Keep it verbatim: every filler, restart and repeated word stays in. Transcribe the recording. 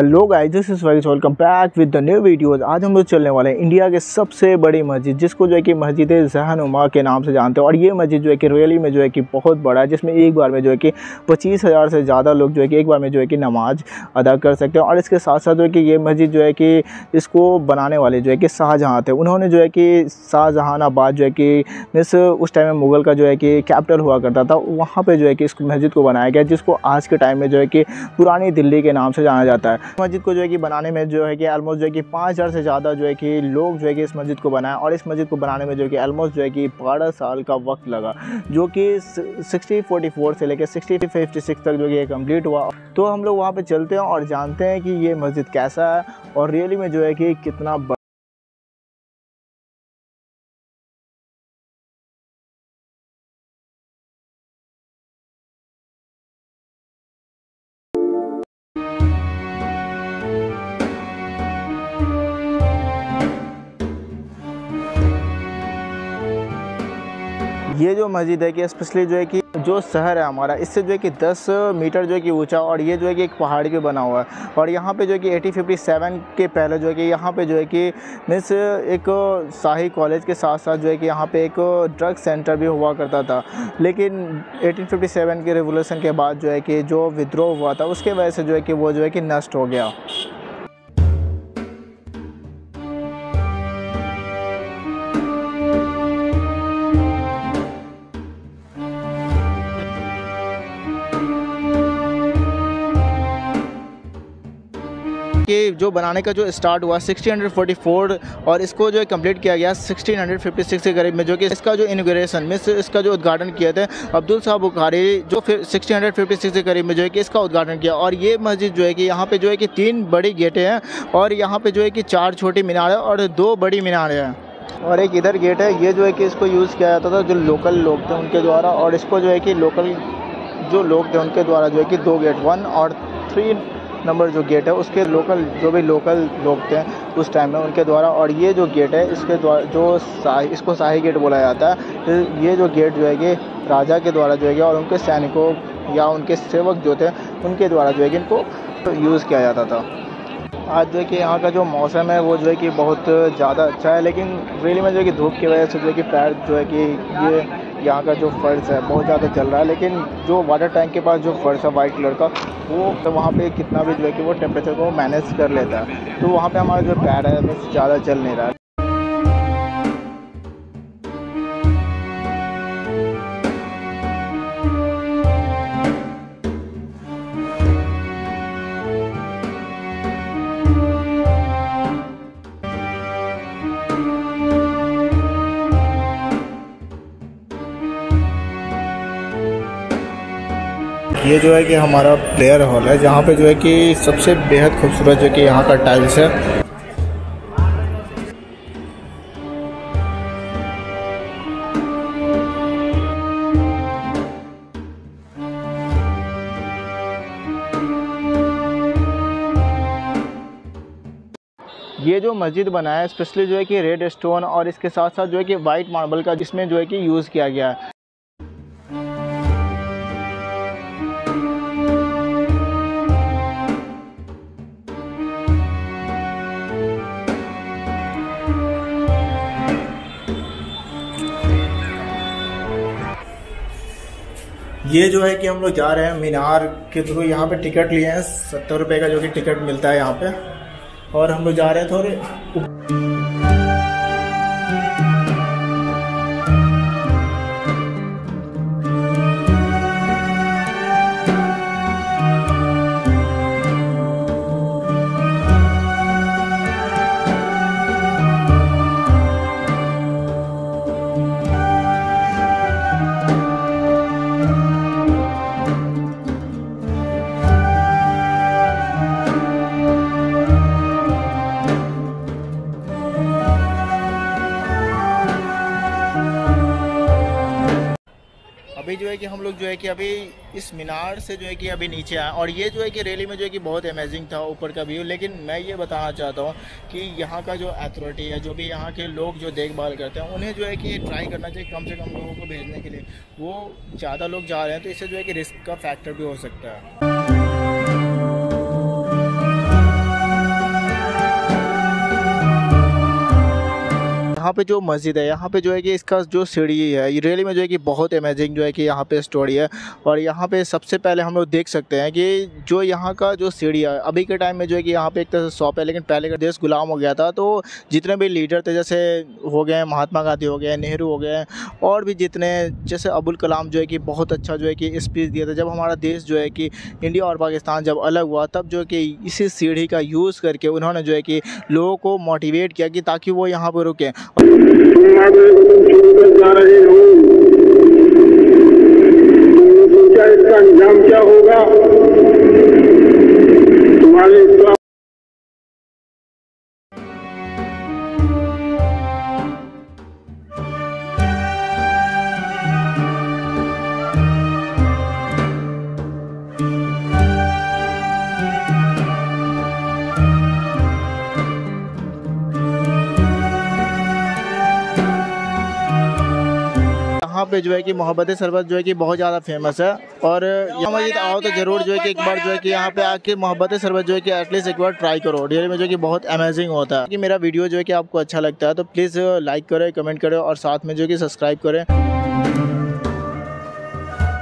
Hello guys, this is very welcome back with the new videos. आज हम लोग चलने वाले हैं इंडिया के सबसे बड़ी मस्जिद, जिसको जो है कि मस्जिद जहां नुमा के नाम से जानते हैं। और ये मस्जिद जो है कि रैली में जो है कि बहुत बड़ा है, जिसमें एक बार में जो है कि पच्चीस हज़ार से ज़्यादा लोग जो है कि एक बार में जो है कि नमाज अदा कर सकते हैं। और इसके साथ साथ जो है कि ये मस्जिद जो है कि इसको बनाने वाले जो है कि शाहजहाँ थे। उन्होंने जो है कि शाहजहानाबाद जो है कि मीन्स उस टाइम में मुग़ल का जो है कि कैपिटल हुआ करता था, वहाँ पर जो है कि इस मस्जिद को बनाया गया, जिसको आज के टाइम में जो है कि पुरानी दिल्ली के नाम से जाना जाता है। मस्जिद को जो है कि बनाने में जो है कि ऑलमोस्ट जो है कि पाँच हज़ार से ज़्यादा जो है कि लोग जो है कि इस मस्जिद को बनाए। और इस मस्जिद को बनाने में जो है कि ऑलमोस्ट जो है कि बारह साल का वक्त लगा, जो कि सिक्सटी फोर्टी फोर से लेकर सिक्सटी फिफ्टी सिक्स तक जो है कंप्लीट हुआ। तो हम लोग वहाँ पे चलते हैं और जानते हैं कि ये मस्जिद कैसा है और रियली में जो है कि कितना बड़ा। ये जो मस्जिद है कि स्पेशली जो है कि जो शहर है हमारा, इससे जो है कि दस मीटर जो है कि ऊंचा, और ये जो है कि एक पहाड़ी पे बना हुआ है। और यहाँ पे जो है कि एटीन फिफ्टी सेवन के पहले जो है कि यहाँ पे जो है कि मीन्स एक शाही कॉलेज के साथ साथ जो है कि यहाँ पे एक ड्रग सेंटर भी हुआ करता था। लेकिन एटीन फिफ्टी सेवन के रेवोल्यूशन के बाद जो है कि जो विद्रोह हुआ था, उसके वजह से जो है कि वो जो है कि नष्ट हो गया। के जो बनाने का जो स्टार्ट हुआ सिक्सटीन फोर्टी फोर और इसको जो है कंप्लीट किया गया सिक्सटीन फिफ्टी सिक्स के करीब में, जो कि इसका जो इनॉग्रेशन में इसका जो उद्घाटन किया था अब्दुल साहब बुखारी, जो फिर सिक्सटीन फिफ्टी सिक्स के करीब में जो है कि इसका उद्घाटन किया। और ये मस्जिद जो है कि यहाँ पे जो है कि तीन बड़ी गेटें हैं, और यहाँ पे जो है कि चार छोटी मीनारें और दो बड़ी मीनारें हैं, और एक इधर गेट है। ये जो है कि इसको यूज़ किया जाता था जो लोकल लोग थे उनके द्वारा, और इसको जो है कि लोकल जो लोग थे उनके द्वारा जो है कि दो गेट, वन और थ्री नंबर जो गेट है, उसके लोकल जो भी लोकल लोग थे उस टाइम में उनके द्वारा। और ये जो गेट है इसके द्वारा जो शाही, इसको शाही गेट बोला जाता है। ये जो गेट जो है कि राजा के द्वारा जो है कि और उनके सैनिकों या उनके सेवक जो थे उनके द्वारा जो है कि इनको यूज़ किया जाता था। आज जो है कि यहाँ का जो मौसम है वो जो है कि बहुत ज़्यादा अच्छा है, लेकिन रियली में जो है कि धूप की वजह से जो है कि पैर जो है कि ये यहाँ का जो फर्श है बहुत ज़्यादा चल रहा है। लेकिन जो वाटर टैंक के पास जो फर्श है वाइट कलर का, वो तो वहाँ पे कितना भी जो है कि वो टेम्परेचर को मैनेज कर लेता है। तो वहाँ पे हमारा जो पैर है बस ज़्यादा चल नहीं रहा है। ये जो है कि हमारा प्लेयर हॉल है, जहाँ पे जो है कि सबसे बेहद खूबसूरत जो कि यहाँ का टाइल्स है। ये जो मस्जिद बना है स्पेशली जो है कि रेड स्टोन और इसके साथ साथ जो है कि वाइट मार्बल का जिसमें जो है कि यूज़ किया गया है। ये जो है कि हम लोग जा रहे हैं मीनार के थ्रू, यहाँ पे टिकट लिए हैं, सत्तर रुपये का जो कि टिकट मिलता है यहाँ पे, और हम लोग जा रहे हैं थोड़े। जो है कि हम लोग जो है कि अभी इस मीनार से जो है कि अभी नीचे आए, और ये जो है कि रैली में जो है कि बहुत अमेजिंग था ऊपर का व्यू। लेकिन मैं ये बताना चाहता हूँ कि यहाँ का जो अथॉरिटी है, जो भी यहाँ के लोग जो देखभाल करते हैं, उन्हें जो है कि ट्राई करना चाहिए कम से कम लोगों को भेजने के लिए। वो ज़्यादा लोग जा रहे हैं तो इससे जो है कि रिस्क का फैक्टर भी हो सकता है। यहाँ पे जो मस्जिद है, यहाँ पे जो है कि इसका जो सीढ़ी है ये रियली में जो है कि बहुत अमेजिंग जो है कि यहाँ पे स्टोरी है। और यहाँ पे सबसे पहले हम लोग देख सकते हैं कि जो यहाँ का जो सीढ़ी है, अभी के टाइम में जो है कि यहाँ पे एक तरह से शॉप है, लेकिन पहले का देश गुलाम हो गया था, तो जितने भी लीडर थे जैसे हो गए महात्मा गांधी हो गए, नेहरू हो गए, और भी जितने जैसे अब्दुल कलाम जो है कि बहुत अच्छा जो है कि स्पीच दिया था। जब हमारा देश जो है कि इंडिया और पाकिस्तान जब अलग हुआ तब जो है कि इसी सीढ़ी का यूज़ करके उन्होंने जो है कि लोगों को मोटिवेट किया कि ताकि वो यहाँ पर रुकें। इसका अंजाम क्या होगा तुम्हारे। यहाँ पे जो है कि मोहम्मदी शरबत जो है कि बहुत ज़्यादा फेमस है, और यहाँ मस्जिद आओ तो ज़रूर जो है कि एक बार जो है कि यहाँ पे आके मोहम्मदी शरबत जो है कि एटलीस्ट एक बार ट्राई करो। रियल में जो है कि बहुत अमेजिंग होता है। कि मेरा वीडियो जो है कि आपको अच्छा लगता है तो प्लीज़ लाइक करें, कमेंट करें और साथ में जो है कि सब्सक्राइब करें।